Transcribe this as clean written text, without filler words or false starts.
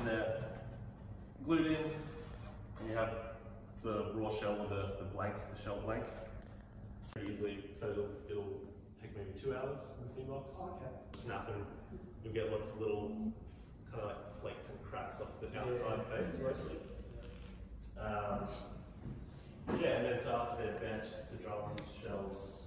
in there, glued in, and you have the raw shell or the shell blank. Pretty easily, so it'll take maybe 2 hours in the seam box. Okay. Snap and you'll get lots of little kind of like flakes and cracks off the outside face mostly. Yeah, and then so after they're bent, the drum shells